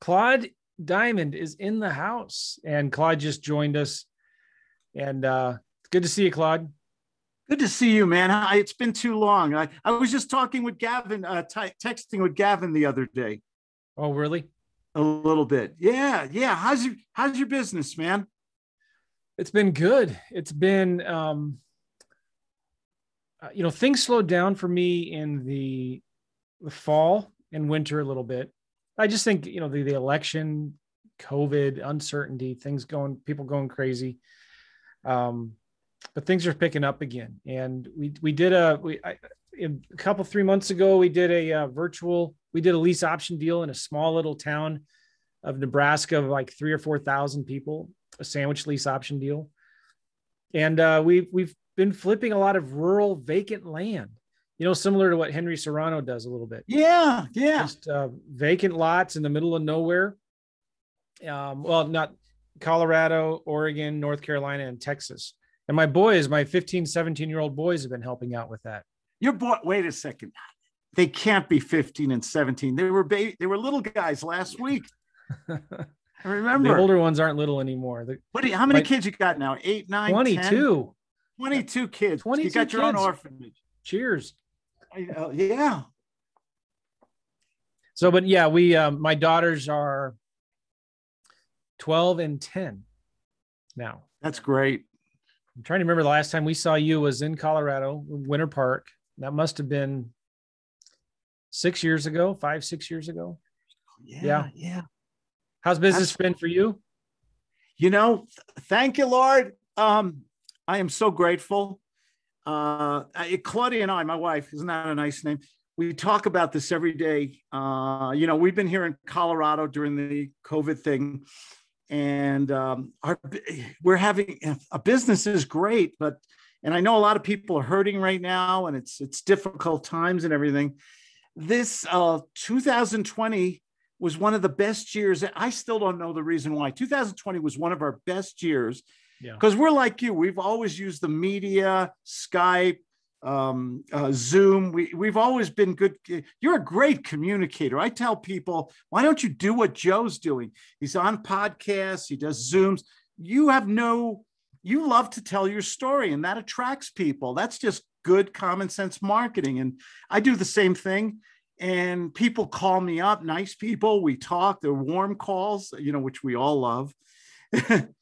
Claude Diamond is in the house, and Claude just joined us. And good to see you, Claude. Good to see you, man. It's been too long. I was just talking with Gavin, texting with Gavin the other day. Oh, really? A little bit. Yeah. Yeah. How's your business, man? It's been good. It's been, you know, things slowed down for me in the fall and winter a little bit. I just think, you know, the election, COVID, uncertainty, people going crazy. But things are picking up again. And a couple, 3 months ago, we did a lease option deal in a small little town of Nebraska of like 3,000 or 4,000 people, a sandwich lease option deal. And we've been flipping a lot of rural vacant land, you know, similar to what Henry Serrano does a little bit. Yeah. Yeah. Just vacant lots in the middle of nowhere. Well, not Colorado, Oregon, North Carolina, and Texas. And my 15, 17-year-old boys have been helping out with that. Your boy, wait a second. They can't be 15 and 17. They were little guys last week. I remember. The older ones aren't little anymore. How many kids you got now? 8, 9, 22. 10? 22 kids. 22 you got your kids. Own orphanage. Cheers. Yeah. So, but yeah, we, my daughters are 12 and 10 now. That's great. I'm trying to remember the last time we saw you was in Colorado, Winter Park. That must have been 5, 6 years ago. Yeah. How's business been for you? You know, thank you, Lord. I am so grateful. Claudia and I, my wife, isn't that a nice name? We talk about this every day. You know, we've been here in Colorado during the COVID thing. And we're having a business is great, and I know a lot of people are hurting right now, and it's difficult times and everything. This 2020 was one of the best years. I still don't know the reason why. 2020 was one of our best years because we're like you. We've always used the media, Skype, Zoom. We've always been good. You're a great communicator. I tell people, why don't you do what Joe's doing? He's on podcasts. He does Zooms. You love to tell your story, and that attracts people. That's just good common sense marketing. And I do the same thing, and people call me up, nice people. We talk, they're warm calls, you know, which we all love.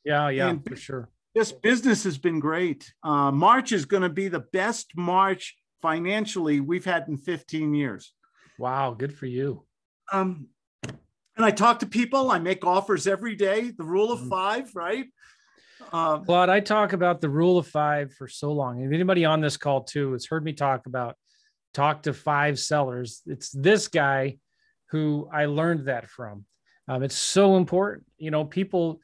Yeah, for sure. This business has been great. March is going to be the best March financially we've had in 15 years. Wow. Good for you. And I talk to people, I make offers every day, the rule of five, right? Claude, I talk about the rule of five for so long. If anybody on this call too has heard me talk to five sellers, it's this guy who I learned that from. It's so important, you know, people.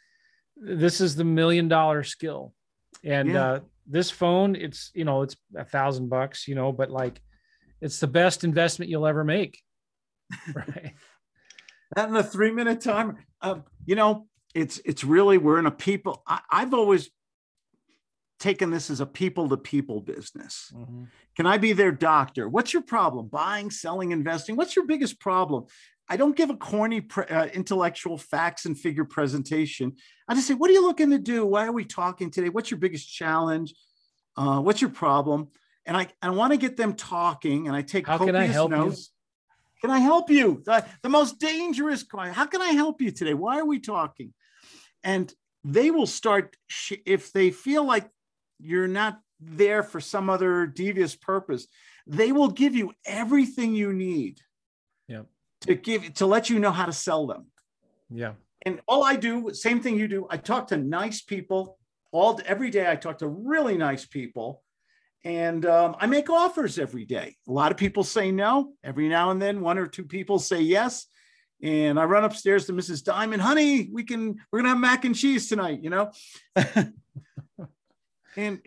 This is the $1 million skill. And this phone, it's, you know, it's $1,000, you know, but like, it's the best investment you'll ever make. Right. That in a 3-minute timer, you know, it's really, we're in a people, I've always taken this as a people to people business. Mm-hmm. Can I be their doctor? What's your problem? Buying, selling, investing. What's your biggest problem? I don't give a corny intellectual facts and figure presentation. I just say, what are you looking to do? Why are we talking today? What's your biggest challenge? What's your problem? And I want to get them talking, and I take copious notes. How can I help you? Can I help you? The most dangerous question. How can I help you today? Why are we talking? And they will start, if they feel like you're not there for some other devious purpose, they will give you everything you need. Yeah. To let you know how to sell them. Yeah. And all I do, same thing you do. I talk to nice people every day. I talk to really nice people, and I make offers every day. A lot of people say no. Every now and then, one or two people say yes. And I run upstairs to Mrs. Diamond, honey, we're going to have mac and cheese tonight, you know? And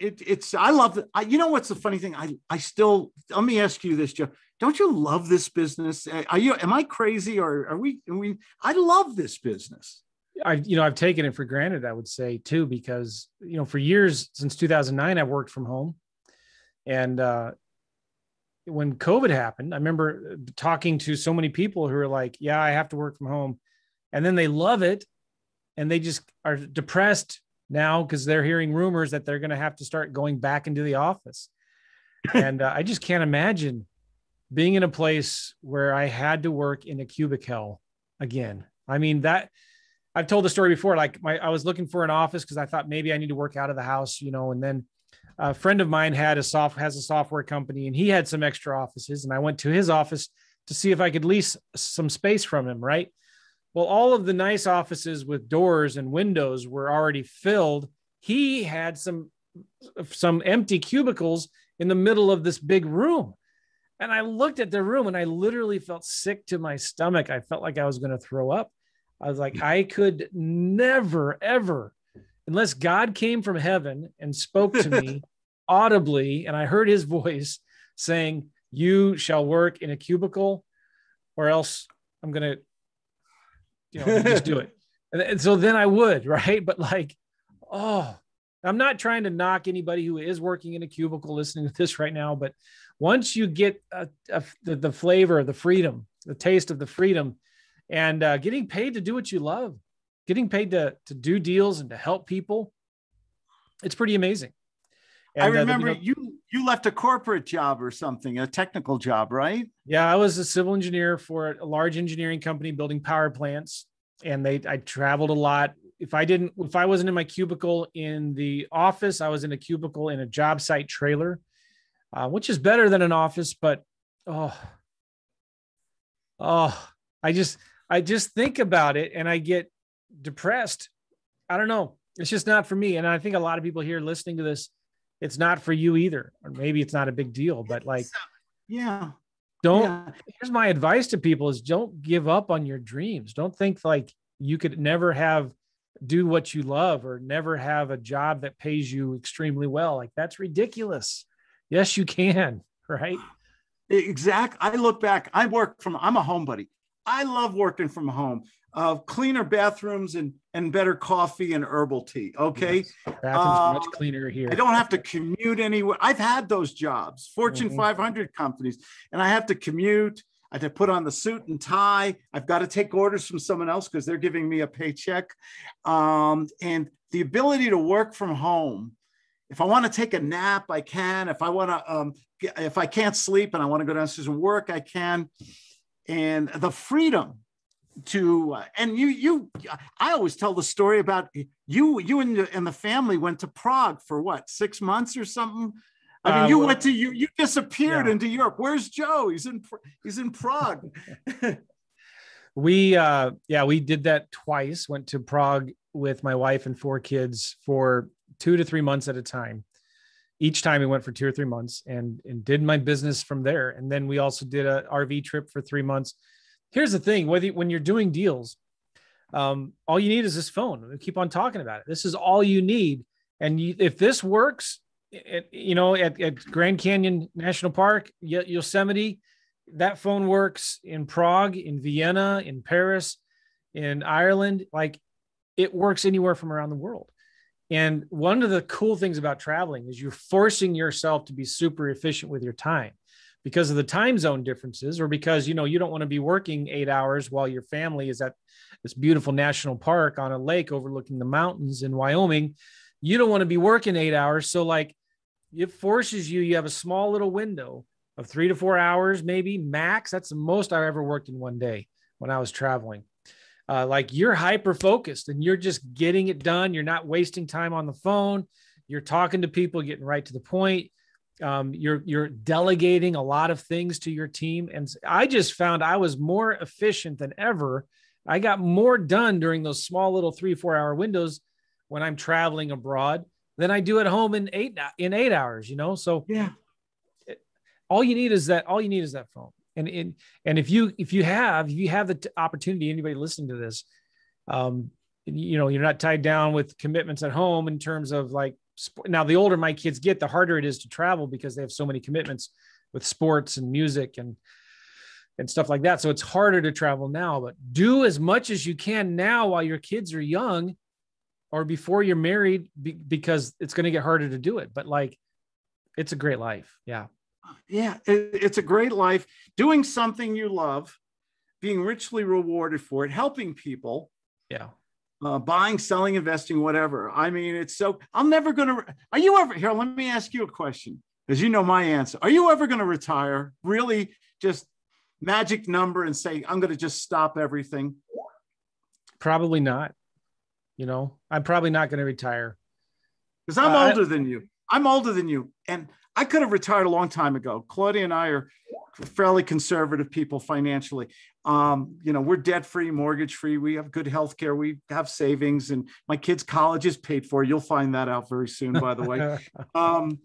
I love it. You know, what's the funny thing? Let me ask you this, Joe. Don't you love this business? Am I crazy, or are we? I mean, I love this business. I've taken it for granted, I would say too, because, you know, for years since 2009, I worked from home. And when COVID happened, I remember talking to so many people who are like, yeah, I have to work from home. and then they love it and they just are depressed now because they're hearing rumors that they're going to have to start going back into the office. And I just can't imagine being in a place where I had to work in a cubicle again. I mean, that I've told the story before, like I was looking for an office because I thought maybe I need to work out of the house, you know, and then a friend of mine has a software company and he had some extra offices, and I went to his office to see if I could lease some space from him. Right. Well, all of the nice offices with doors and windows were already filled. He had some empty cubicles in the middle of this big room. And I looked at the room and I literally felt sick to my stomach. I felt like I was going to throw up. I was like, I could never, ever, unless God came from heaven and spoke to me audibly. And I heard his voice saying, you shall work in a cubicle or else I'm going to, you know, just do it. And so then I would, right? But like, oh, I'm not trying to knock anybody who is working in a cubicle listening to this right now, but once you get the flavor of the freedom, the taste of the freedom, and getting paid to do what you love, getting paid to do deals and to help people, it's pretty amazing. And I remember you left a corporate job or something, a technical job, right? Yeah, I was a civil engineer for a large engineering company building power plants, and I traveled a lot. If I wasn't in my cubicle in the office, I was in a cubicle in a job site trailer, which is better than an office. But I just think about it and I get depressed. I don't know. It's just not for me. And I think a lot of people here listening to this, it's not for you either. Or maybe it's not a big deal, but like, yeah, here's my advice to people is don't give up on your dreams. Don't think like you could never do what you love or never have a job that pays you extremely well. Like that's ridiculous. Yes, you can. Right. Exactly. I look back, I'm a homebody. I love working from home, cleaner bathrooms and better coffee and herbal tea. Okay. Yes. Bathrooms are much cleaner here. I don't have to commute anywhere. I've had those jobs, Fortune 500 companies, and I have to commute. I have to put on the suit and tie. I've got to take orders from someone else because they're giving me a paycheck. And the ability to work from home. If I want to take a nap, I can. If I want to, if I can't sleep and I want to go downstairs and work, I can. And the freedom to, and I always tell the story about you and the family went to Prague for what, 6 months or something? I mean, you disappeared into Europe. Where's Joe? He's in Prague. We did that twice. Went to Prague with my wife and 4 kids for 2 to 3 months at a time. Each time we went for 2 or 3 months and did my business from there. And then we also did a RV trip for 3 months. Here's the thing, when you're doing deals, all you need is this phone. We keep on talking about it. This is all you need. And if this works, at Grand Canyon National Park, Yosemite, that phone works in Prague, in Vienna, in Paris, in Ireland, like it works anywhere from around the world. And one of the cool things about traveling is you're forcing yourself to be super efficient with your time because of the time zone differences, or because, you don't want to be working 8 hours while your family is at this beautiful national park on a lake overlooking the mountains in Wyoming. You don't want to be working 8 hours. So like it forces you have a small little window of 3 to 4 hours, maybe max. That's the most I ever worked in one day when I was traveling. Like you're hyper-focused and you're just getting it done. You're not wasting time on the phone. You're talking to people, getting right to the point. You're delegating a lot of things to your team. And I just found I was more efficient than ever. I got more done during those small little 3-4 hour windows when I'm traveling abroad than I do at home in 8 hours, So yeah, all you need is that phone. And if you have the opportunity, anybody listening to this, you're not tied down with commitments at home in terms of like, now the older my kids get, the harder it is to travel because they have so many commitments with sports and music and stuff like that. So it's harder to travel now, but do as much as you can now while your kids are young or before you're married, because it's going to get harder to do it. But like, it's a great life. Yeah. Yeah, it's a great life. Doing something you love being richly rewarded for it, helping people. Yeah. Buying, selling, investing, whatever. I mean, it's so, I'm never going to, are you ever, here, let me ask you a question, because you know my answer. Are you ever going to retire? Really just magic number and say, I'm going to just stop everything? Probably not. You know, I'm probably not going to retire. Because I'm older than you. I'm older than you. And I could have retired a long time ago. Claudia and I are fairly conservative people financially. You know, we're debt-free, mortgage-free. We have good health care. We have savings. And my kids' college is paid for. You'll find that out very soon, by the way. The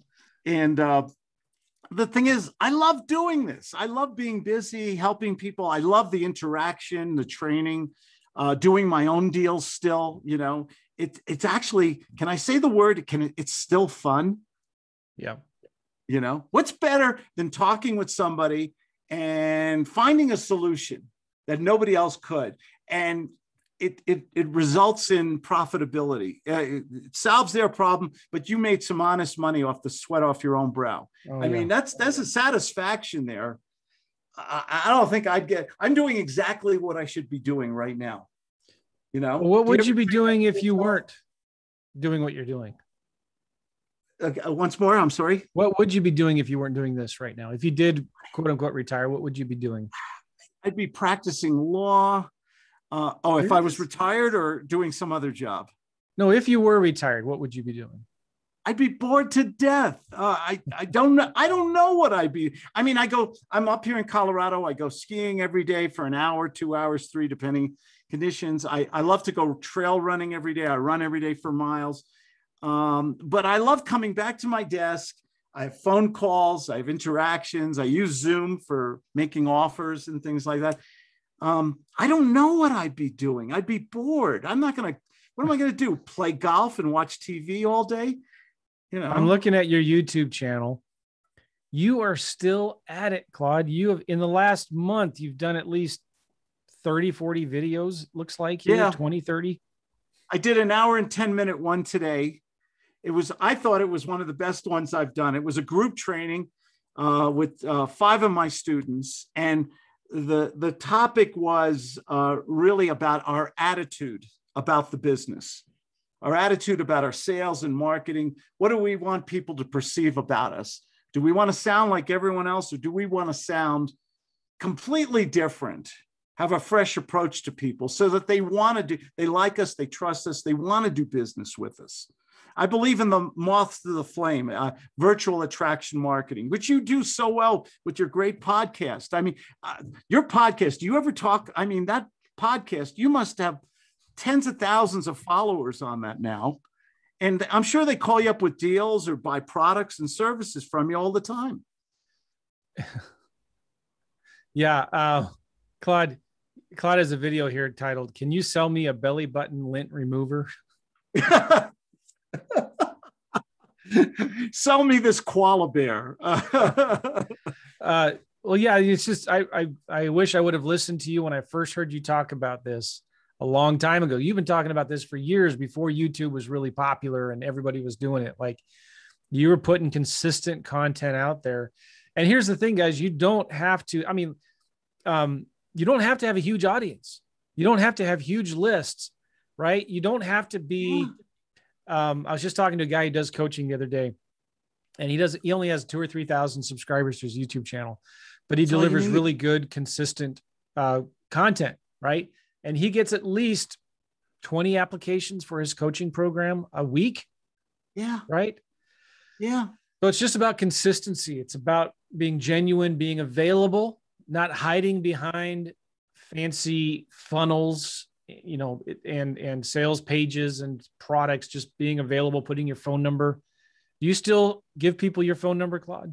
thing is, I love doing this. I love being busy, helping people. I love the interaction, the training, doing my own deals still. You know, it's actually, can I say the word? It's still fun. Yeah. You know, what's better than talking with somebody and finding a solution that nobody else could? And it results in profitability. It solves their problem, but you made some honest money off the sweat off your own brow. Oh, I mean, that's a satisfaction there. I don't think I'd get, I'm doing exactly what I should be doing right now. You know, what would you be doing if you weren't doing what you're doing? Once more, I'm sorry. What would you be doing if you weren't doing this right now? If you did, quote unquote, retire, what would you be doing? I'd be practicing law. If I was retired or doing some other job? No, if you were retired, what would you be doing? I'd be bored to death. I don't know what I'd be. I mean, I'm up here in Colorado. I go skiing every day for an hour, 2 hours, three, depending conditions. I love to go trail running every day. I run every day for miles. But I love coming back to my desk. I have phone calls, I have interactions, I use Zoom for making offers and things like that. I don't know what I'd be doing. I'd be bored. I'm not going to, what am I going to do? Play golf and watch TV all day? You know, I'm looking at your YouTube channel. You are still at it, Claude. You have, in the last month, you've done at least 30, 40 videos, looks like. Here, yeah. 20, 30. I did an hour and 10 minute one today. I thought it was one of the best ones I've done. It was a group training with five of my students. And the topic was really about our attitude about the business, our attitude about our sales and marketing. What do we want people to perceive about us? Do we want to sound like everyone else, or do we want to sound completely different? Have a fresh approach to people so that they want to do, they like us, they trust us, they want to do business with us. I believe in the moth to the flame, virtual attraction marketing, which you do so well with your great podcast. I mean, your podcast, do you ever talk? I mean, that podcast, you must have tens of thousands of followers on that now. And I'm sure they call you up with deals or buy products and services from you all the time. Yeah. Claude has a video here titled, "Can you sell me a belly button lint remover?" Sell me this koala bear. Well, yeah, it's just, I wish I would have listened to you when I first heard you talk about this a long time ago. You've been talking about this for years before YouTube was really popular and everybody was doing it. Like, you were putting consistent content out there. And here's the thing, guys, you don't have to, I mean, you don't have to have a huge audience. You don't have to have huge lists, right? You don't have to be, I was just talking to a guy who does coaching the other day, and he only has 2,000 or 3,000 subscribers to his YouTube channel, but he delivers really good, consistent, content. Right. And he gets at least 20 applications for his coaching program a week. Yeah. Right. Yeah. So it's just about consistency. It's about being genuine, being available, not hiding behind fancy funnels, you know, and sales pages and products, just being available, putting your phone number. Do you still give people your phone number, Claude?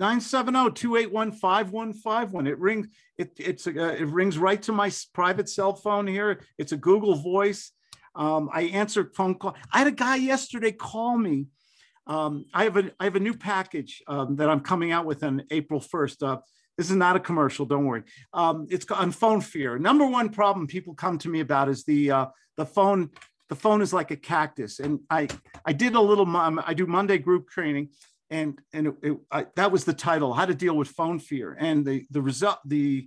970-281-5151. It rings. It rings right to my private cell phone here. It's a Google Voice. I answer phone call. I had a guy yesterday call me. I have a new package that I'm coming out with on April 1st. This is not a commercial. Don't worry. It's on phone fear. Number one problem people come to me about is the phone. The phone is like a cactus. And I do Monday group training, and that was the title, how to deal with phone fear. And the result, the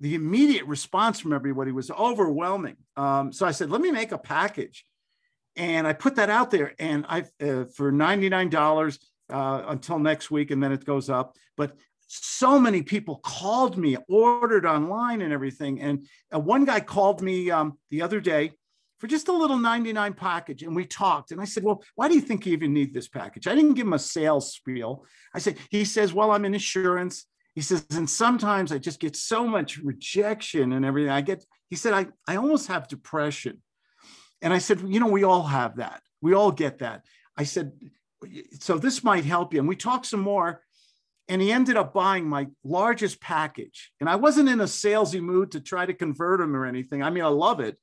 the immediate response from everybody was overwhelming. So I said, let me make a package. And I put that out there, and I for $99 until next week, and then it goes up. But so many people called me, ordered online and everything. And one guy called me the other day for just a little $99 package. And we talked, and I said, well, why do you think you even need this package? I didn't give him a sales spiel. I said, he says, well, I'm in insurance. He says, and sometimes I just get so much rejection and everything. He said, I almost have depression. And I said, you know, we all have that. We all get that. I said, so this might help you. And we talked some more. And he ended up buying my largest package. And I wasn't in a salesy mood to try to convert him or anything. I mean, I love it.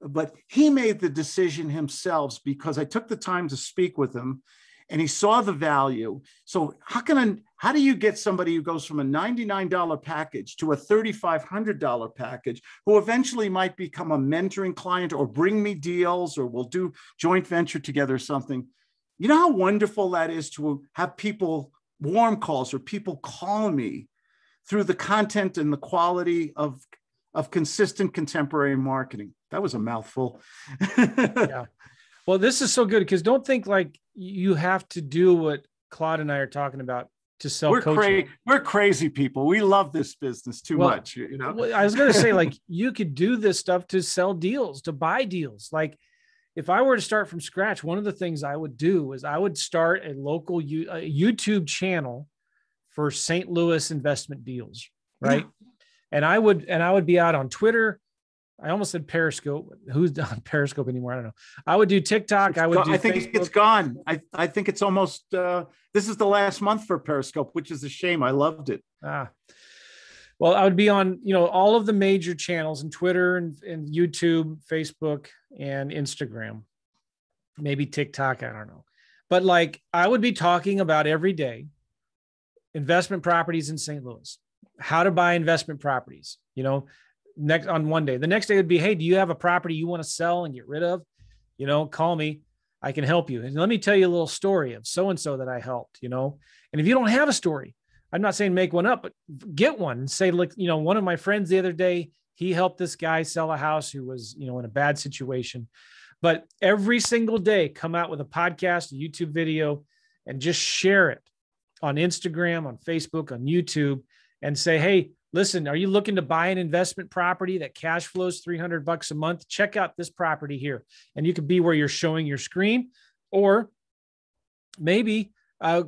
But he made the decision himself because I took the time to speak with him and he saw the value. So how do you get somebody who goes from a $99 package to a $3,500 package who eventually might become a mentoring client or bring me deals or we'll do joint venture together or something? You know how wonderful that is to have people, warm calls or people call me through the content and the quality of consistent contemporary marketing. That was a mouthful. Yeah. Well, this is so good because don't think like you have to do what Claude and I are talking about to sell coaching. We're crazy people. We love this business too much. You know, I was going to say like you could do this stuff to sell deals, to buy deals. Like if I were to start from scratch, one of the things I would do is I would start a local YouTube channel for St. Louis investment deals, right? Yeah. And I would be out on Twitter. I almost said Periscope. Who's on Periscope anymore? I don't know. I would do TikTok. I think it's gone. I think it's almost, this is the last month for Periscope, which is a shame. I loved it. Well, I would be on, you know, all of the major channels and Twitter and YouTube, Facebook, and Instagram, maybe TikTok. I don't know. But like, I would be talking about every day, investment properties in St. Louis, how to buy investment properties, you know, next on one day, the next day would be, hey, do you have a property you want to sell and get rid of? You know, call me, I can help you. And let me tell you a little story of so-and-so that I helped, you know, and if you don't have a story, I'm not saying make one up, but get one and say, look, you know, one of my friends the other day, he helped this guy sell a house who was, you know, in a bad situation, but every single day come out with a podcast, a YouTube video, and just share it on Instagram, on Facebook, on YouTube and say, hey, listen, are you looking to buy an investment property that cash flows $300 a month? Check out this property here. And you could be where you're showing your screen or maybe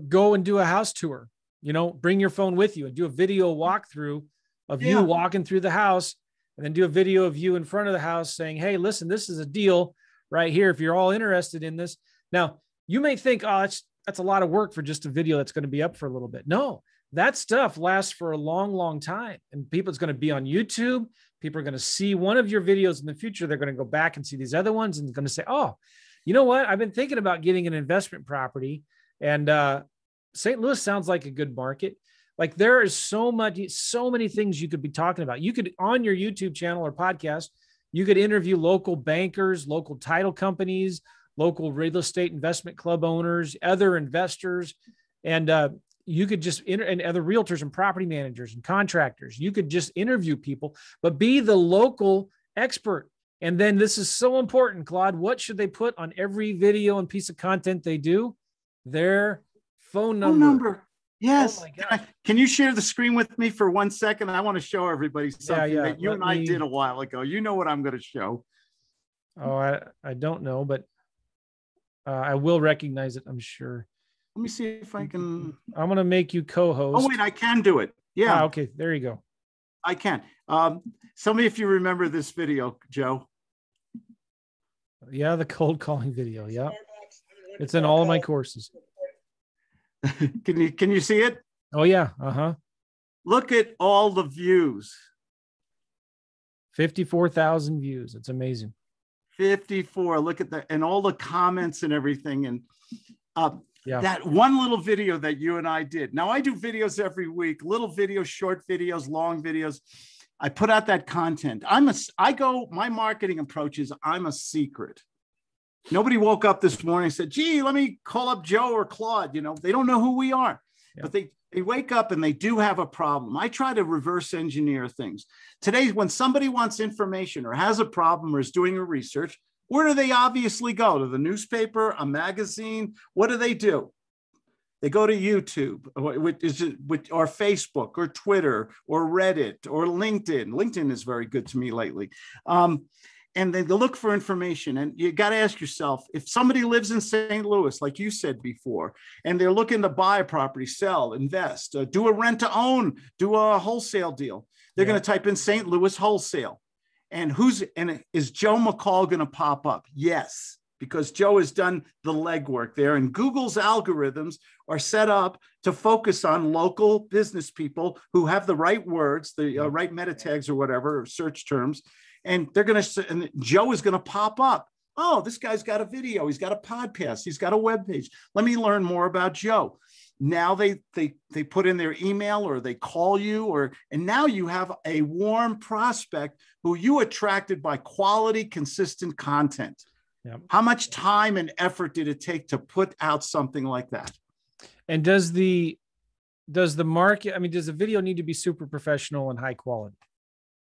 go and do a house tour. You know, bring your phone with you and do a video walkthrough of you walking through the house and then do a video of you in front of the house saying, hey, listen, this is a deal right here. If you're all interested in this. Now you may think, oh, that's a lot of work for just a video that's going to be up for a little bit. No, that stuff lasts for a long, long time. And people's going to be on YouTube. People are going to see one of your videos in the future. They're going to go back and see these other ones and going to say, oh, you know what? I've been thinking about getting an investment property and, St. Louis sounds like a good market. Like there is so many things you could be talking about. You could on your YouTube channel or podcast, you could interview local bankers, local title companies, local real estate investment club owners, other investors, and you could just and other realtors and property managers and contractors. You could just interview people, but be the local expert. And then this is so important, Claude. What should they put on every video and piece of content they do? Their phone number. Yes. Oh my God. Can you share the screen with me for 1 second? I want to show everybody something that you and I did a while ago. You know what I'm going to show. Oh, I don't know, but I will recognize it, I'm sure. Let me see if I can. I'm going to make you co-host. Oh, wait, I can do it. Yeah. Ah, okay. There you go. I can. Tell me if you remember this video, Joe. Yeah, the cold calling video. Yeah. It's in all of my courses. Can you see it? Oh yeah. Uh-huh. Look at all the views. 54,000 views. It's amazing. 54. Look at that. And all the comments and everything. And that one little video that you and I did. Now I do videos every week, little videos, short videos, long videos. I put out that content. My marketing approach is I'm a secret. Nobody woke up this morning and said, gee, let me call up Joe or Claude. You know, they don't know who we are, but they They wake up and they do have a problem. I try to reverse engineer things. Today, when somebody wants information or has a problem or is doing a research, where do they obviously go? To the newspaper, a magazine? What do? They go to YouTube or Facebook or Twitter or Reddit or LinkedIn. LinkedIn is very good to me lately. And they look for information. And you got to ask yourself, if somebody lives in St. Louis, like you said before, and they're looking to buy a property, sell, invest, do a rent to own, do a wholesale deal, they're going to type in St. Louis wholesale. And is Joe McCall going to pop up? Yes, because Joe has done the legwork there. And Google's algorithms are set up to focus on local business people who have the right words, the right meta tags or whatever, or search terms. And they're going to, and Joe is going to pop up. Oh, this guy's got a video. He's got a podcast. He's got a webpage. Let me learn more about Joe. Now they put in their email or they call you, and now you have a warm prospect who you attracted by quality, consistent content. Yep. How much time and effort did it take to put out something like that? And does the market, I mean, does the video need to be super professional and high quality?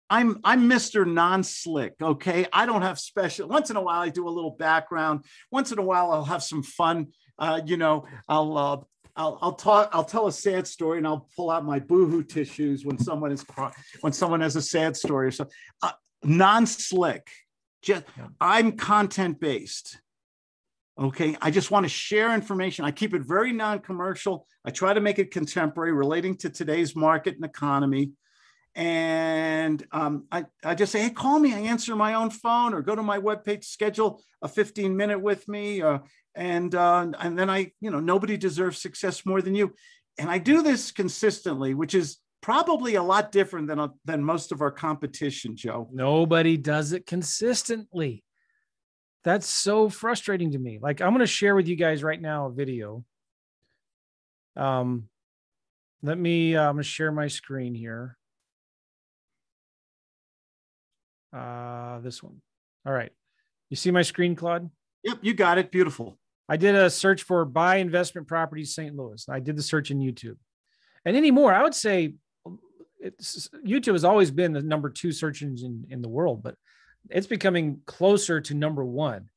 I'm Mr. Non-slick, okay? I don't have special, once in a while I do a little background. Once in a while I'll have some fun, I'll tell a sad story and I'll pull out my boohoo tissues when someone has a sad story or something. Non-slick, I'm content-based, okay? I just want to share information. I keep it very non-commercial. I try to make it contemporary, relating to today's market and economy. And I just say, hey, call me. I answer my own phone or go to my webpage, schedule a 15-minute with me. And then nobody deserves success more than you. And I do this consistently, which is probably a lot different than most of our competition, Joe. Nobody does it consistently. That's so frustrating to me. Like, I'm going to share with you guys right now a video. I'm going to share my screen here. This one. All right. You see my screen, Claude? Yep, you got it. Beautiful. I did a search for buy investment properties St. Louis. I did the search in YouTube. And anymore, I would say YouTube has always been the number 2 search engine in the world, but it's becoming closer to number 1.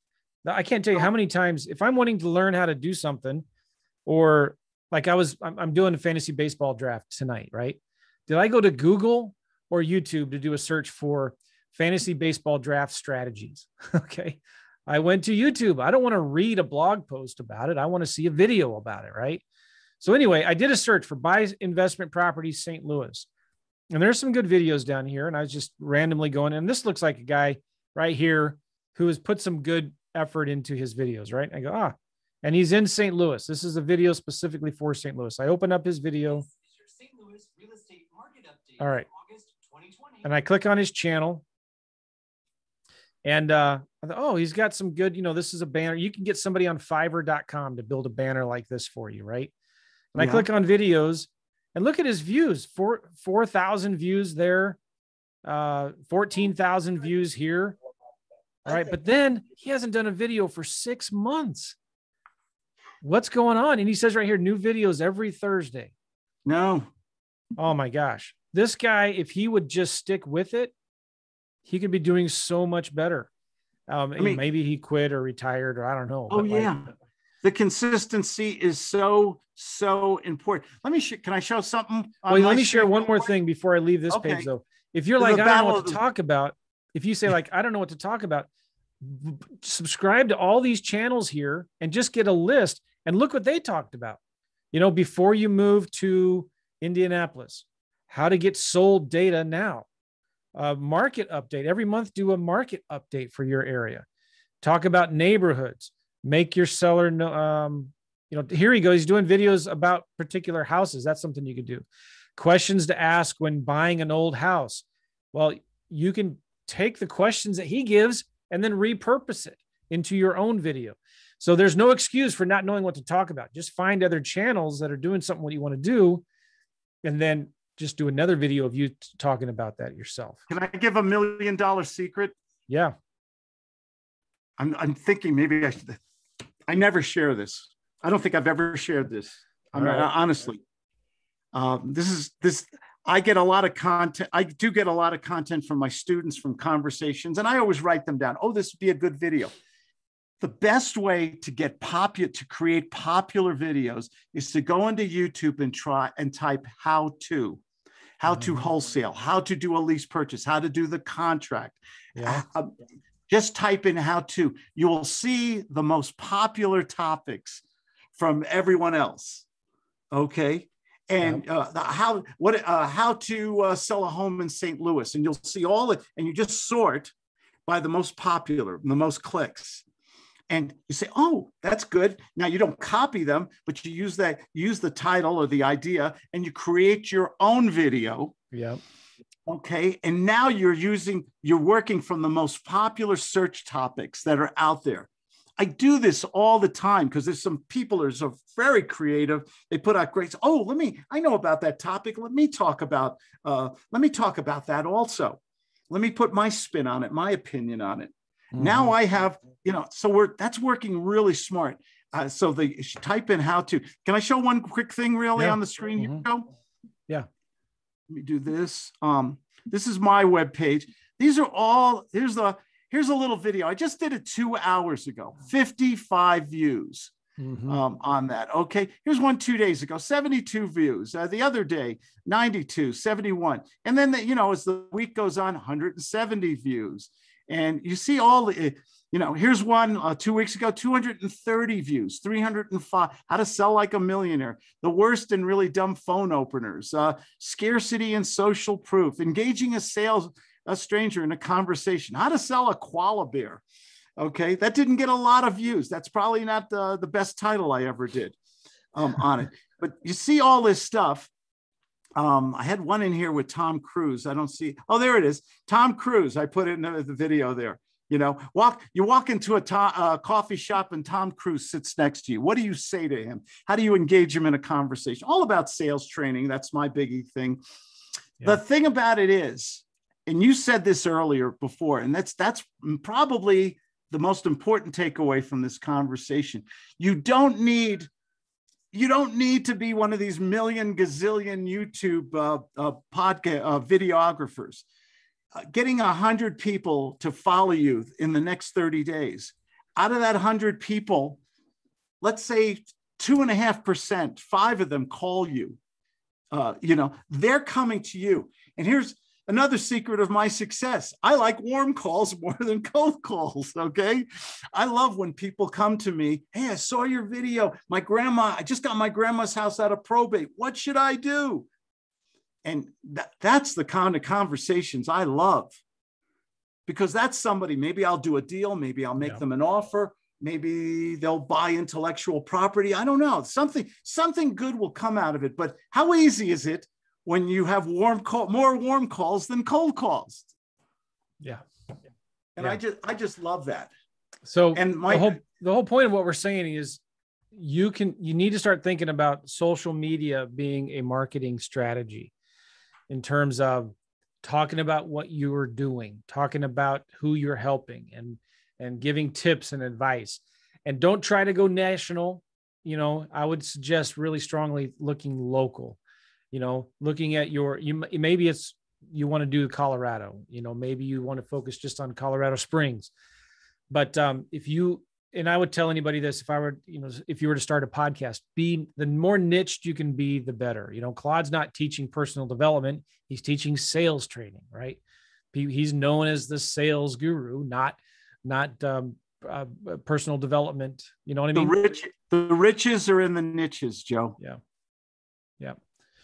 Now, I can't tell you how many times, if I'm wanting to learn how to do something, or like I'm doing a fantasy baseball draft tonight, right? Did I go to Google or YouTube to do a search for fantasy baseball draft strategies? Okay. I went to YouTube. I don't want to read a blog post about it. I want to see a video about it. Right. So anyway, I did a search for buy investment properties, St. Louis, and there's some good videos down here. And I was just randomly going, and this looks like a guy right here who has put some good effort into his videos. Right. I go, and he's in St. Louis. This is a video specifically for St. Louis. I open up his video. This is your St. Louis real estate market update. All right. August 2020. And I click on his channel. And I thought, he's got some good, this is a banner. You can get somebody on Fiverr.com to build a banner like this for you, right? And I click on videos and look at his views, 4,000 views there, 14,000 views here. All right. But then he hasn't done a video for 6 months. What's going on? And he says right here, new videos every Thursday. No. Oh my gosh. This guy, if he would just stick with it, he could be doing so much better. Maybe he quit or retired, or I don't know. The consistency is so important. Can I show something? Let me share one more thing before I leave this page though. If you're like, I don't know what to talk about. If you say like, I don't know what to talk about, subscribe to all these channels here and just get a list and look what they talked about, before you move to Indianapolis, how to get sold data now. Market update every month. Do a market update for your area. Talk about neighborhoods. Make your seller know. Here he goes. He's doing videos about particular houses. That's something you could do. Questions to ask when buying an old house. Well, you can take the questions that he gives and then repurpose it into your own video. So there's no excuse for not knowing what to talk about. Just find other channels that are doing something what you want to do, and then just do another video of you talking about that yourself. Can I give a $1 million secret? Yeah. I'm thinking maybe I should. I never share this. I don't think I've ever shared this. Honestly, I get a lot of content. I do get a lot of content from my students, from conversations, and I always write them down. Oh, this would be a good video. The best way to get popular, to create popular videos, is to go into YouTube and try and type how to wholesale, how to do a lease purchase, how to do the contract. Yeah. Just type in how to. You will see the most popular topics from everyone else. Okay. And how to sell a home in St. Louis, and you'll see all it, and you just sort by the most popular, the most clicks, and you say, "Oh, that's good." Now you don't copy them, but you use the title or the idea, and you create your own video. Yeah. Okay, and now you're working from the most popular search topics that are out there. I do this all the time because there's some people who are very creative. They put out great. Oh, I know about that topic. Let me talk about that also. Let me put my spin on it, my opinion on it. Mm-hmm. Now I have, that's working really smart. So they type in how to. Can I show one quick thing on the screen? Mm-hmm. Here? Yeah. Let me do this. This is my webpage. These are all, here's a little video. I just did it 2 hours ago, 55 views on that. Okay. Here's one 2 days ago, 72 views. The other day, 92, 71. And then, as the week goes on, 170 views. And you see all the, here's one 2 weeks ago, 230 views, 305, how to sell like a millionaire, the worst and really dumb phone openers, scarcity and social proof, engaging a stranger in a conversation, how to sell a koala bear. Okay. That didn't get a lot of views. That's probably not the best title I ever did on it, but you see all this stuff. I had one in here with Tom Cruise. I don't see. Oh, there it is. Tom Cruise. I put it in the video there. You walk into a coffee shop and Tom Cruise sits next to you. What do you say to him? How do you engage him in a conversation? All about sales training. That's my biggie thing. Yeah. The thing about it is, and you said this earlier before, and that's probably the most important takeaway from this conversation. You don't need to be one of these million gazillion YouTube podcast videographers. Getting 100 people to follow you in the next 30 days. Out of that 100 people, let's say 2.5%, 5 of them call you. They're coming to you, and here's another secret of my success. I like warm calls more than cold calls, okay? I love when people come to me, hey, I saw your video. I just got my grandma's house out of probate. What should I do? And that's the kind of conversations I love, because that's somebody, maybe I'll do a deal, maybe I'll make them an offer, maybe they'll buy intellectual property. I don't know. Something good will come out of it, but how easy is it when you have more warm calls than cold calls? Yeah. And I just love that. So the whole point of what we're saying is you need to start thinking about social media being a marketing strategy in terms of talking about what you are doing, talking about who you're helping, and giving tips and advice. And don't try to go national. I would suggest really strongly looking local. Looking at maybe it's, you want to do Colorado, maybe you want to focus just on Colorado Springs. But I would tell anybody this, if you were to start a podcast, be the more niched you can be, the better. Claude's not teaching personal development. He's teaching sales training, right? He's known as the sales guru, not personal development. You know what I mean? The riches are in the niches, Joe. Yeah. Yeah.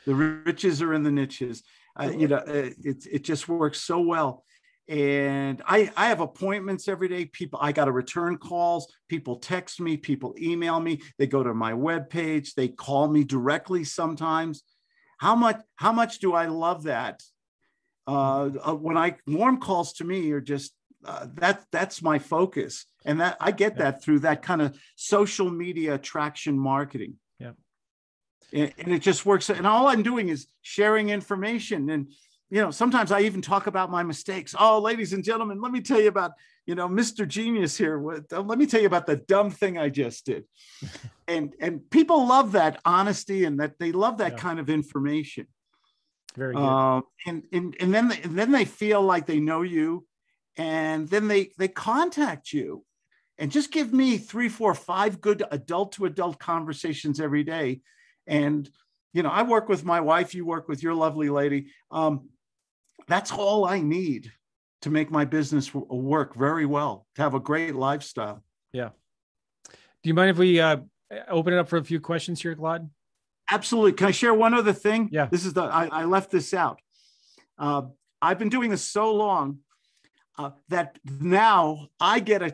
The riches are in the niches. It just works so well. And I have appointments every day. I got to return calls. People text me, people email me. They go to my webpage. They call me directly sometimes. How much do I love that? When I warm calls to me are just, that's my focus. And that I get that through that kind of social media attraction marketing. And it just works. And all I'm doing is sharing information. And you know, sometimes I even talk about my mistakes. Oh, ladies and gentlemen, let me tell you about, you know, Mr. Genius here. Let me tell you about the dumb thing I just did. And people love that honesty, and that they love that kind of information. Very good. And then they feel like they know you, and then they contact you. And just give me 3, 4, 5 good adult to adult conversations every day. And, you know, I work with my wife, you work with your lovely lady. That's all I need to make my business work very well, to have a great lifestyle. Yeah. Do you mind if we open it up for a few questions here, Claude? Absolutely. Can I share one other thing? Yeah. This is the, I left this out. I've been doing this so long that now I get a,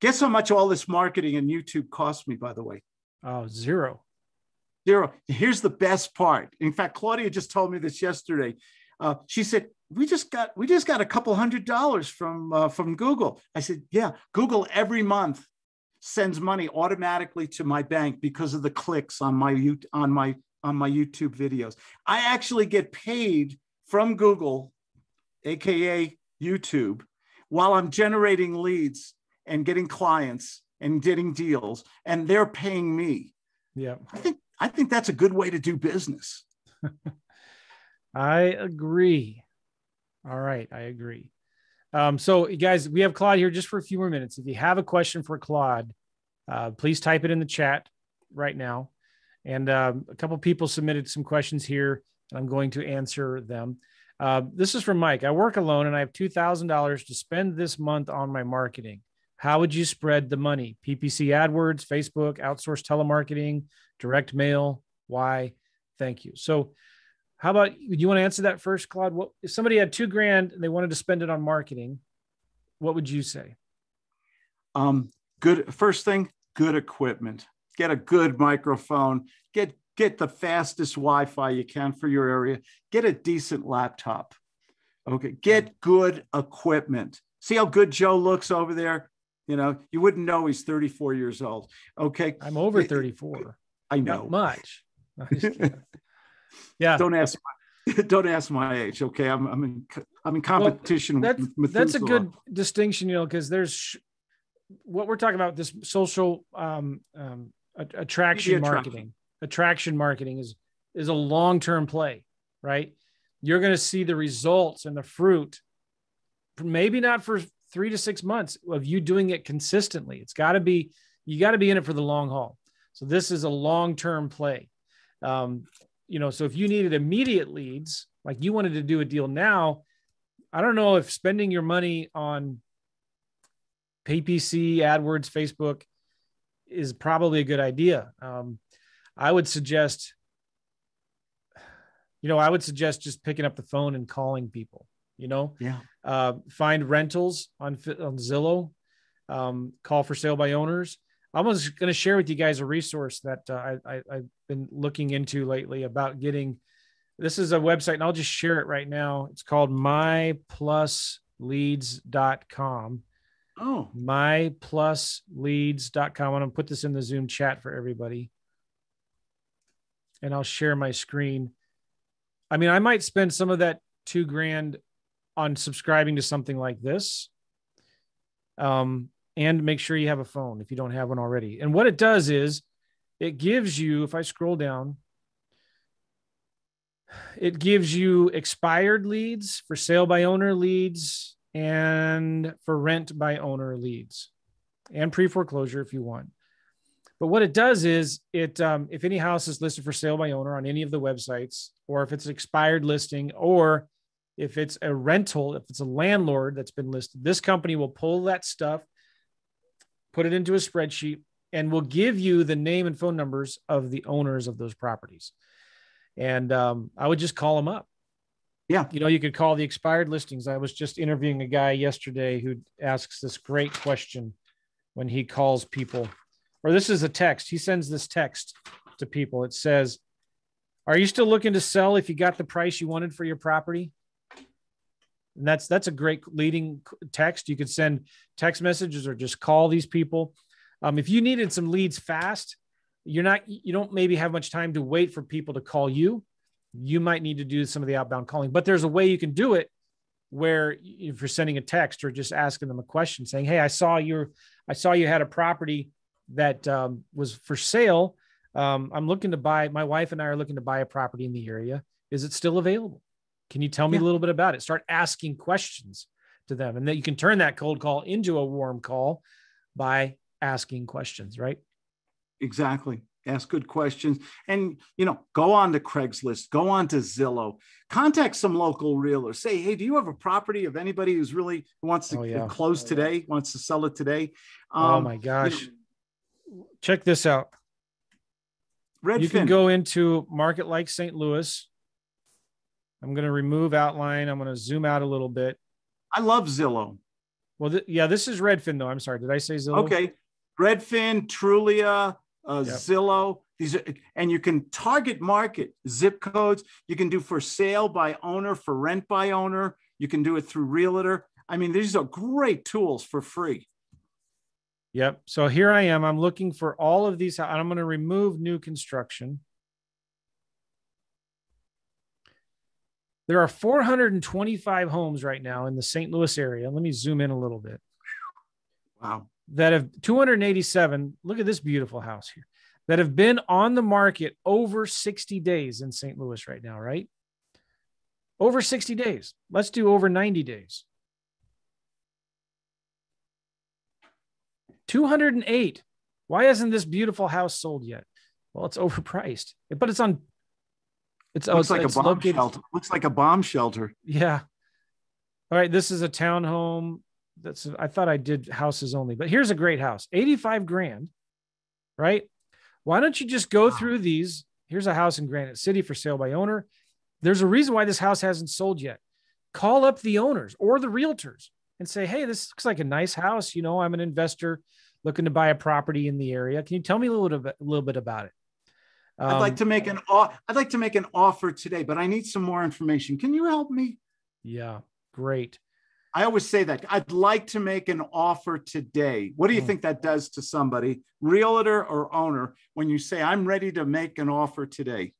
guess how much all this marketing and YouTube cost me, by the way? Oh, zero. Here's the best part. In fact, Claudia just told me this yesterday. She said, we just got a couple $100 from Google. I said, yeah, Google every month sends money automatically to my bank because of the clicks on my YouTube videos. I actually get paid from Google, AKA YouTube, while I'm generating leads and getting clients and getting deals, and they're paying me. Yeah. I think that's a good way to do business. I agree. All right. I agree. So you guys, we have Claude here just for a few more minutes. If you have a question for Claude, please type it in the chat right now. And a couple of people submitted some questions here, and I'm going to answer them. This is from Mike. I work alone and I have $2,000 to spend this month on my marketing. How would you spread the money? PPC AdWords, Facebook, outsource telemarketing, direct mail. Why? Thank you. So how about, you want to answer that first, Claude? What, if somebody had $2,000 and they wanted to spend it on marketing, what would you say? Good. First thing, good equipment. Get a good microphone. Get the fastest Wi-Fi you can for your area. Get a decent laptop. Okay. Get good equipment. See how good Joe looks over there? You know, you wouldn't know he's 34 years old. Okay. I'm over 34. I know. Not much. No, yeah. Don't ask my age. Okay. I'm in competition. Well, that's a good distinction, you know, because there's what we're talking about, this social attraction marketing. Attraction marketing is a long-term play, right? You're going to see the results and the fruit, maybe not for 3 to 6 months of you doing it consistently. It's got to be, you got to be in it for the long haul. So this is a long-term play. You know, so if you needed immediate leads, like you wanted to do a deal now, I don't know if spending your money on PPC, AdWords, Facebook is probably a good idea. I would suggest just picking up the phone and calling people, you know, find rentals on Zillow, call for sale by owners. I'm just going to share with you guys a resource that I've been looking into lately about getting, this is a website and I'll just share it right now. It's called myplusleads.com. Oh, myplusleads.com. I'm going to put this in the Zoom chat for everybody. And I'll share my screen. I mean, I might spend some of that $2,000 on subscribing to something like this. And make sure you have a phone if you don't have one already. And what it does is it gives you, if I scroll down, it gives you expired leads, for sale by owner leads, and for rent by owner leads, and pre-foreclosure if you want. But what it does is it, if any house is listed for sale by owner on any of the websites, or if it's an expired listing, or if it's a rental, if it's a landlord that's been listed, this company will pull that stuff, put it into a spreadsheet, and will give you the name and phone numbers of the owners of those properties. And I would just call them up. Yeah. You know, you could call the expired listings. I was just interviewing a guy yesterday who asks this great question when he calls people. Or this is a text. He sends this text to people. It says, are you still looking to sell if you got the price you wanted for your property? And that's a great leading text. You could send text messages or just call these people. If you needed some leads fast, you don't maybe have much time to wait for people to call you. you might need to do some of the outbound calling. But there's a way you can do it where if you're sending a text or just asking them a question saying, hey, I saw you had a property that was for sale. I'm looking to buy, my wife and I are looking to buy a property in the area. Is it still available? Can you tell me a little bit about it? Start asking questions to them. And then you can turn that cold call into a warm call by asking questions, right? Exactly. Ask good questions and, you know, go on to Craigslist, go on to Zillow, contact some local realtor, say, hey, do you have a property of anybody who's really wants to close today, wants to sell it today? Oh my gosh. You know, check this out. Redfin. You can go into market like St. Louis. I'm going to remove outline. I'm going to zoom out a little bit. I love Zillow. Well, this is Redfin though. I'm sorry. Did I say Zillow? Okay. Redfin, Trulia, Zillow, these are, and you can target market zip codes. You can do for sale by owner, for rent by owner. You can do it through realtor. I mean, these are great tools for free. Yep. So here I am. I'm looking for all of these. I'm going to remove new construction. There are 425 homes right now in the St. Louis area. Let me zoom in a little bit. Wow. That have 287, look at this beautiful house here, that have been on the market over 60 days in St. Louis right now, right? Over 60 days. Let's do over 90 days. 208. Why isn't this beautiful house sold yet? Well, it's overpriced, but it's on. It looks like a bomb shelter. Yeah. All right. This is a townhome. I thought I did houses only, but here's a great house, 85 grand, right? Why don't you just go through these? Here's a house in Granite City for sale by owner. There's a reason why this house hasn't sold yet. Call up the owners or the realtors and say, hey, this looks like a nice house. You know, I'm an investor looking to buy a property in the area. Can you tell me a little bit about it? I'd like to make an offer today, but I need some more information. Can you help me? Yeah, great. I always say that I'd like to make an offer today. What do you think that does to somebody, realtor or owner, when you say, I'm ready to make an offer today?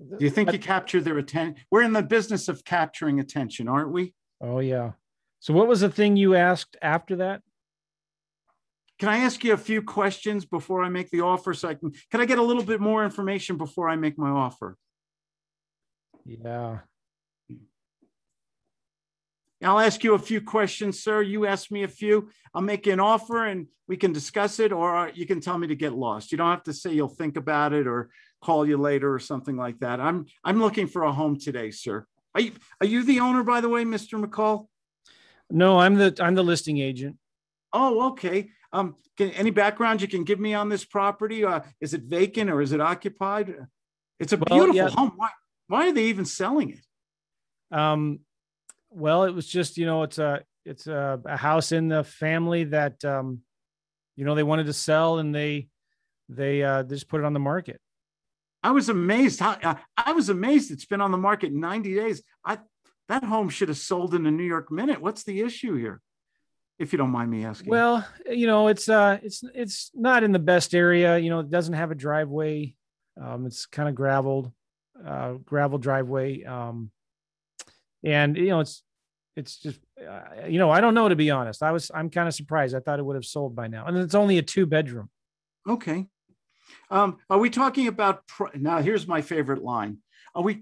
Do you think you capture their attention? We're in the business of capturing attention, aren't we? Oh, yeah. So what was the thing you asked after that? Can I ask you a few questions before I make the offer? So can I get a little bit more information before I make my offer? Yeah. I'll ask you a few questions, sir. You ask me a few. I'll make you an offer and we can discuss it, or you can tell me to get lost. You don't have to say you'll think about it or call you later or something like that. I'm looking for a home today, sir. Are you the owner, by the way, Mr. McCall? No, I'm the listing agent. Oh, okay. Any background you can give me on this property? Is it vacant or is it occupied? It's a beautiful home. Why are they even selling it? Well, it was just, you know, it's a house in the family that, you know, they wanted to sell and they just put it on the market. I was amazed. It's been on the market 90 days. That home should have sold in a New York minute. What's the issue here? If you don't mind me asking. Well, you know, it's not in the best area. You know, it doesn't have a driveway. It's kind of gravel driveway. And, you know, it's just, you know, I don't know, to be honest. I'm kind of surprised. I thought it would have sold by now. And it's only a 2-bedroom. Okay. Are we talking about, now here's my favorite line. Are we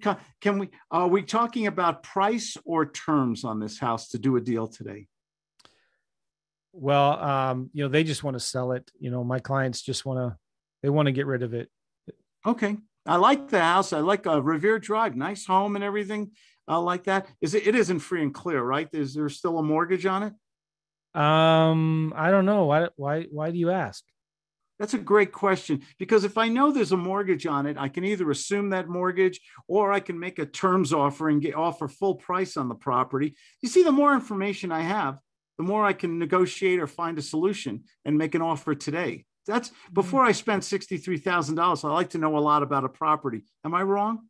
talking about price or terms on this house to do a deal today? Well, you know, they just want to sell it. You know, my clients just want to get rid of it. Okay. I like the house. I like Revere Drive, nice home and everything. Like that. It isn't free and clear, right? Is there still a mortgage on it? I don't know. Why do you ask? That's a great question, because if I know there's a mortgage on it, I can either assume that mortgage or I can make a terms offer and offer full price on the property. You see, the more information I have, the more I can negotiate or find a solution and make an offer today. That's before I spend $63,000. I like to know a lot about a property. Am I wrong?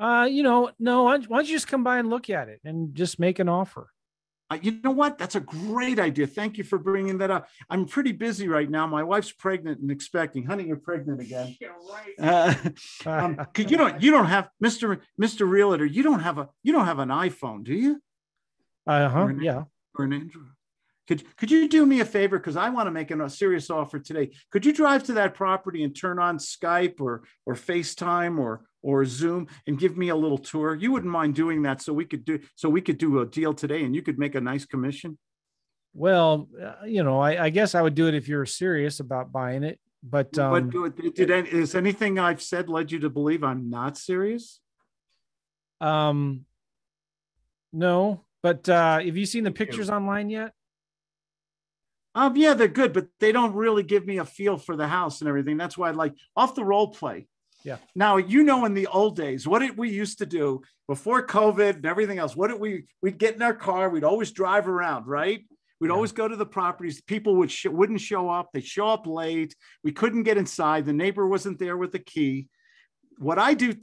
You know, no, why don't you just come by and look at it and just make an offer? You know what? That's a great idea. Thank you for bringing that up. I'm pretty busy right now. My wife's pregnant and expecting. Honey, you're pregnant again. Yeah, right. You don't have Mr. Realtor. You don't have an iPhone, do you? Yeah. Or an Android. Could you do me a favor? Because I want to make a serious offer today. Could you drive to that property and turn on Skype or FaceTime or Zoom and give me a little tour? You wouldn't mind doing that, so we could do a deal today, and you could make a nice commission. Well, I guess I would do it if you're serious about buying it. But is anything I've said led you to believe I'm not serious? No. But have you seen the pictures online yet? Yeah, they're good, but they don't really give me a feel for the house and everything. That's why I like off the role play. Yeah. Now, in the old days, what did we used to do before COVID and everything else? What did we'd get in our car. We'd always drive around, right? We'd always go to the properties. People wouldn't show up. They'd show up late. We couldn't get inside. The neighbor wasn't there with the key. What I do,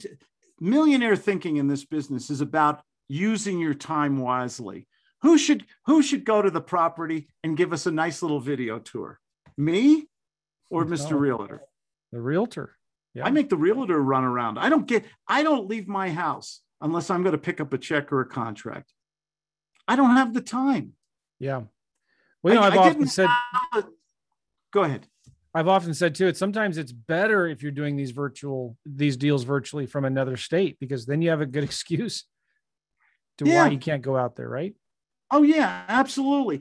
millionaire thinking in this business is about using your time wisely. Who should go to the property and give us a nice little video tour? Me or Mr. Realtor? The realtor. Yeah. I make the realtor run around. I don't leave my house unless I'm going to pick up a check or a contract. I don't have the time. Yeah. Well, go ahead. I've often said too, sometimes it's better if you're doing these deals virtually from another state, because then you have a good excuse to why you can't go out there. Right. Oh, yeah, absolutely.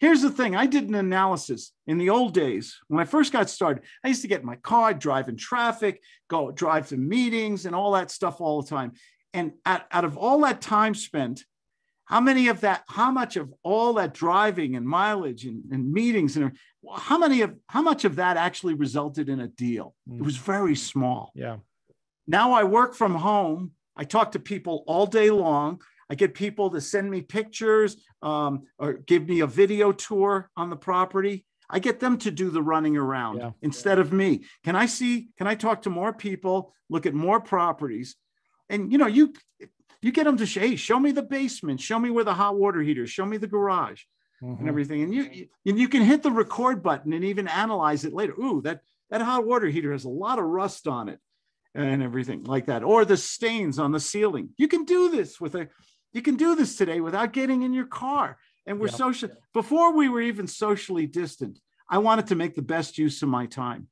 Here's the thing. I did an analysis in the old days. When I first got started, I used to get in my car, drive in traffic, go drive to meetings and all that stuff all the time. And out of all that time spent, how much of all that driving and mileage and meetings, and how much of that actually resulted in a deal? It was very small. Yeah. Now I work from home. I talk to people all day long. I get people to send me pictures or give me a video tour on the property. I get them to do the running around instead of me. Can I talk to more people, look at more properties? And, you get them to say, hey, show me the basement, show me where the hot water heater, show me the garage and everything. And you can hit the record button and even analyze it later. Ooh, that hot water heater has a lot of rust on it and everything like that. Or the stains on the ceiling. You can do this You can do this today without getting in your car. And we're social. Before we were even socially distant, I wanted to make the best use of my time.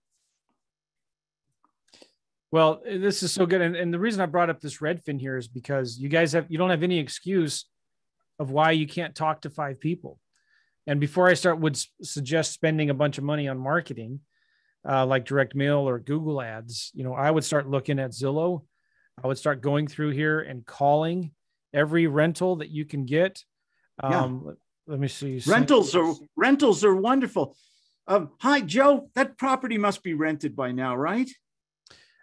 Well, this is so good. And the reason I brought up this Redfin here is because you don't have any excuse of why you can't talk to five people. And before I would suggest spending a bunch of money on marketing, like direct mail or Google ads, I would start looking at Zillow. I would start going through here and calling every rental that you can get. Let me see. Rentals are wonderful. Hi, Joe, that property must be rented by now, right?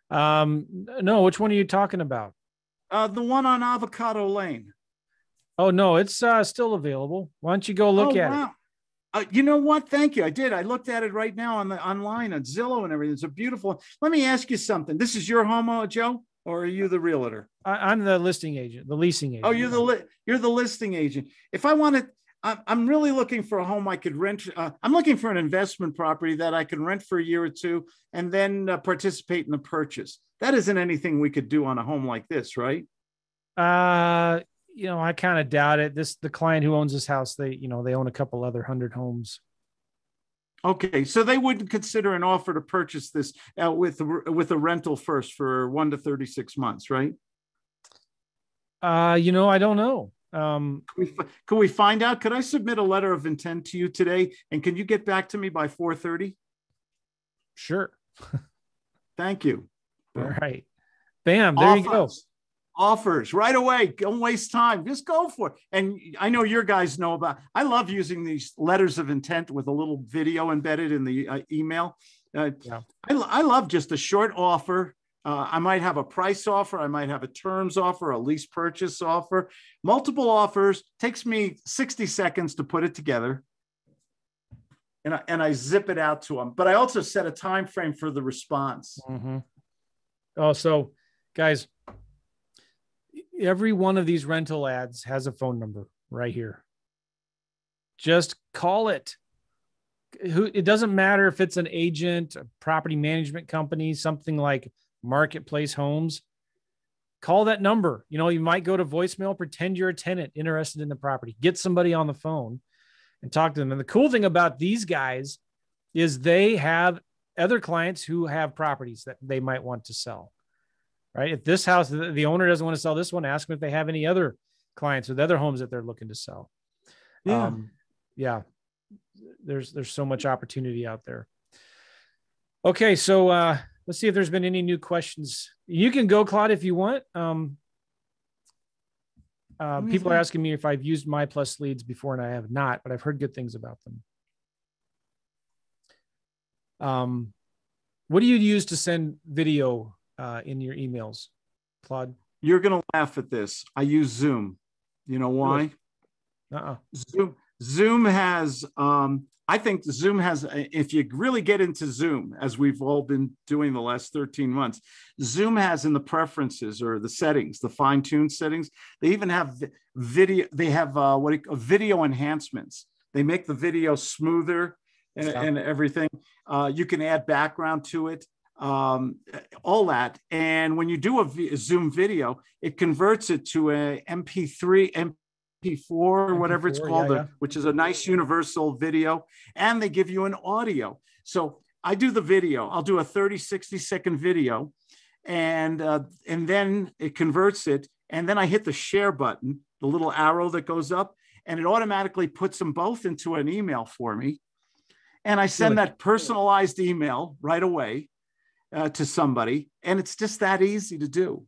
No, which one are you talking about? The one on Avocado Lane. Oh, no, it's still available. Why don't you go look at it? You know what? Thank you. I did. I looked at it right now online on Zillow and everything. It's a beautiful. Let me ask you something. This is your home, Joe? Or are you the realtor? I'm the listing agent, the leasing agent. Oh, you're the listing agent. If I wanted, I'm really looking for a home I could rent. I'm looking for an investment property that I can rent for a year or two and then participate in the purchase. That isn't anything we could do on a home like this, right? I kind of doubt it. The client who owns this house, they own a couple other 100 homes. Okay, so they wouldn't consider an offer to purchase this with a rental first for 1 to 36 months, right? I don't know. Can we find out? Could I submit a letter of intent to you today? And can you get back to me by 4:30? Sure. Thank you. All right. Bam, there you go. Offers right away. Don't waste time. Just go for it. And I know your guys know I love using these letters of intent with a little video embedded in the email. I love just a short offer. I might have a price offer. I might have a terms offer, a lease purchase offer, multiple offers. Takes me 60 seconds to put it together. And I zip it out to them. But I also set a time frame for the response. Mm-hmm. Oh, so guys, every one of these rental ads has a phone number right here. Just call it. It doesn't matter if it's an agent, a property management company, something like Marketplace Homes. Call that number. You know, you might go to voicemail, pretend you're a tenant interested in the property. Get somebody on the phone and talk to them. And the cool thing about these guys is they have other clients who have properties that they might want to sell, right? If this house, the owner doesn't want to sell this one, ask them if they have any other clients with other homes that they're looking to sell. Yeah. Yeah. There's so much opportunity out there. Okay. So, let's see if there's been any new questions. You can go, Claude, if you want. People are asking me if I've used myplusleads before, and I have not, but I've heard good things about them. What do you use to send video in your emails, Claude? You're going to laugh at this. I use Zoom. You know why? Zoom has, I think Zoom has, if you really get into Zoom, as we've all been doing the last 13 months, Zoom has in the preferences or the settings, the fine-tuned settings, they even have video, they have video enhancements. They make the video smoother and everything. You can add background to it, all that. And when you do a Zoom video, it converts it to a MP4 or whatever it's called, which is a nice universal video, and they give you an audio. So I do the video. I'll do a 60-second video, and then it converts it, and then I hit the share button, the little arrow that goes up, and it automatically puts them both into an email for me, and I send that personalized email right away to somebody, and it's just that easy to do.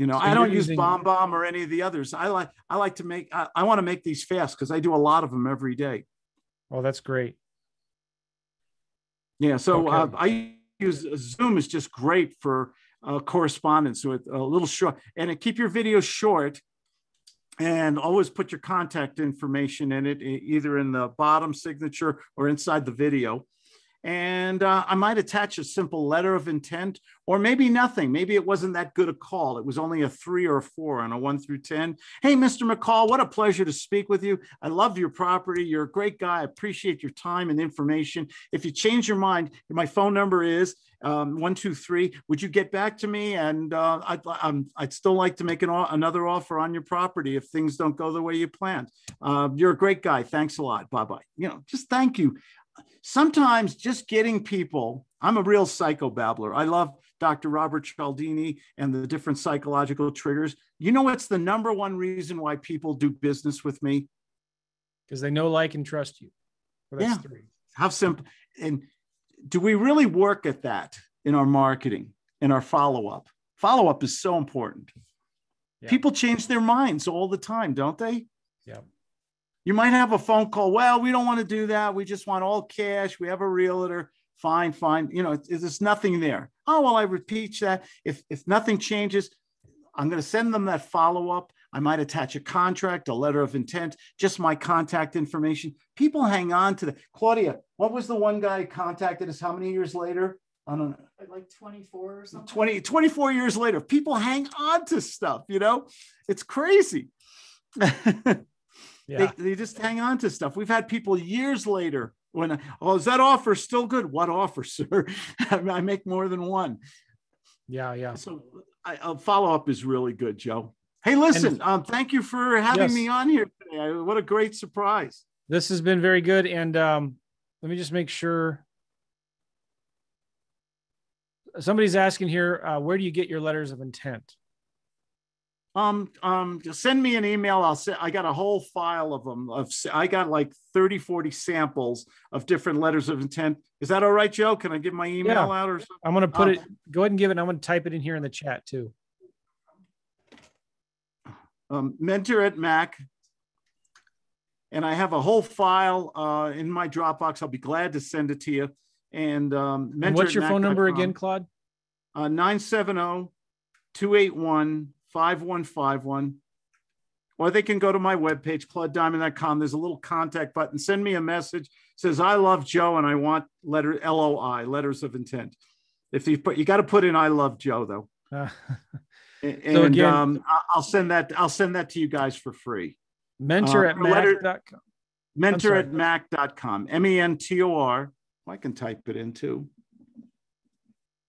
You know, so I don't use BombBomb or any of the others. I like to make, I want to make these fast because I do a lot of them every day. Oh, that's great. Yeah. So I use Zoom is just great for correspondence with a little short, and it keep your video short and always put your contact information in it, either in the bottom signature or inside the video. And I might attach a simple letter of intent, or maybe nothing. Maybe it wasn't that good a call. It was only a 3 or a 4 on a 1 through 10. Hey, Mr. McCall, what a pleasure to speak with you. I love your property. You're a great guy. I appreciate your time and information. If you change your mind, my phone number is 123. Would you get back to me? And I'd still like to make another offer on your property if things don't go the way you planned. You're a great guy. Thanks a lot. Bye-bye. You know, just thank you. Sometimes just getting people, I'm a real psychobabbler. I love Dr. Robert Cialdini and the different psychological triggers. You know what's the number one reason why people do business with me? Because they know, like, and trust you. Well, that's 3. How simple. And do we really work at that in our marketing, in our follow-up? Follow-up is so important. Yeah. People change their minds all the time, don't they? Yeah. You might have a phone call. Well, we don't want to do that. We just want all cash. We have a realtor. Fine, fine. You know, there's nothing there. Oh, well, I repeat that. If nothing changes, I'm going to send them that follow-up. I might attach a contract, a letter of intent, just my contact information. People hang on to that. Claudia, what was the one guy who contacted us how many years later? I don't know. Like 24 or something? 24 years later. People hang on to stuff, you know? It's crazy. Yeah. They just hang on to stuff. We've had people years later when, oh, is that offer still good? What offer, sir? I make more than one. Yeah, yeah. So a follow-up is really good, Joe. Hey, listen, thank you for having me on here today. What a great surprise. This has been very good. And let me just make sure. Somebody's asking here, where do you get your letters of intent? Send me an email. I got a whole file of them. I got like 30, 40 samples of different letters of intent. Is that all right, Joe? Can I give my email out or something? I'm going to put it, go ahead and give it. I'm going to type it in here in the chat too. Mentor at Mac. And I have a whole file, in my Dropbox. I'll be glad to send it to you. And, mentor and what's your phone number again, Claude? 970-281-5151, or they can go to my webpage, ClaudeDiamond.com. There's a little contact button. Send me a message. It says, I love Joe and I want LOI, letters of intent. If you got to put in I love Joe though. And so again, I'll send that to you guys for free. Mentor at mac.com. Mentor at mac.com, mentor. I can type it in too.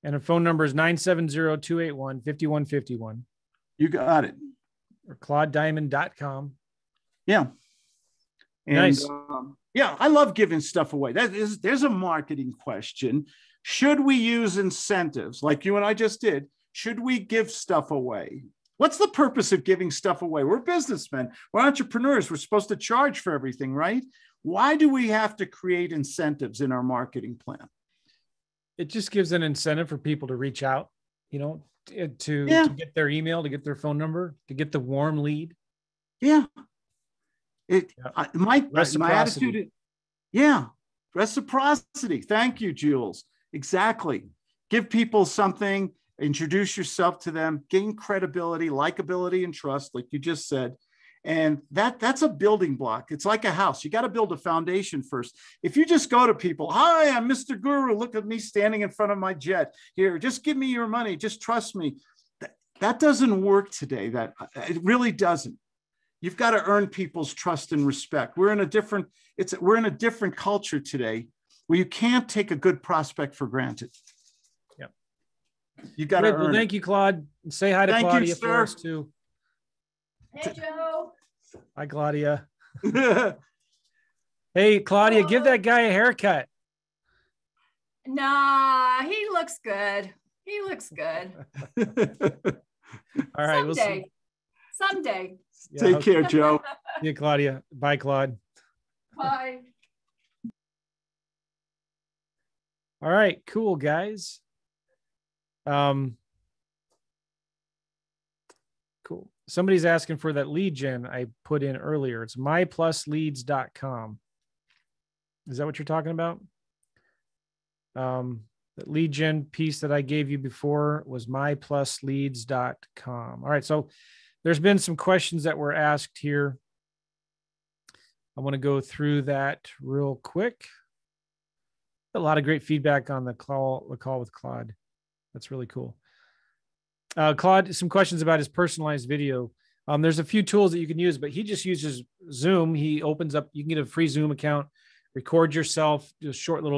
And her phone number is 970-281-5151. You got it. Or ClaudeDiamond.com. Yeah. And, nice. Yeah, I love giving stuff away. That is, there's a marketing question. Should we use incentives like you and I just did? Should we give stuff away? What's the purpose of giving stuff away? We're businessmen. We're entrepreneurs. We're supposed to charge for everything, right? Why do we have to create incentives in our marketing plan? It just gives an incentive for people to reach out, you know, to get their email, to get their phone number, to get the warm lead. Yeah. My attitude. Yeah. Reciprocity. Thank you, Jules. Exactly. Give people something. Introduce yourself to them, gain credibility, likability, and trust, like you just said. And that's a building block. It's like a house. You got to build a foundation first. If you just go to people, hi, I'm Mr. Guru. Look at me standing in front of my jet here. Just give me your money. Just trust me. That doesn't work today. It really doesn't. You've got to earn people's trust and respect. We're in a different culture today where you can't take a good prospect for granted. You got to earn. Well, thank you, Claude. Say hi to Claudia for us too. Hey, Joe. Hi, Claudia. Hey, Claudia, give that guy a haircut. Nah, he looks good. He looks good. All right. Someday. We'll see. Someday. Yeah, take care, Joe. Yeah, Claudia. Bye, Claude. Bye. All right. Cool, guys. Cool. Somebody's asking for that lead gen I put in earlier. It's myplusleads.com. Is that what you're talking about? That lead gen piece that I gave you before was myplusleads.com. All right. So there's been some questions that were asked here. I want to go through that real quick. A lot of great feedback on the call with Claude. That's really cool. Claude, some questions about his personalized video. There's a few tools that you can use, but he just uses Zoom. He opens up, you can get a free Zoom account, record yourself, do a short little video.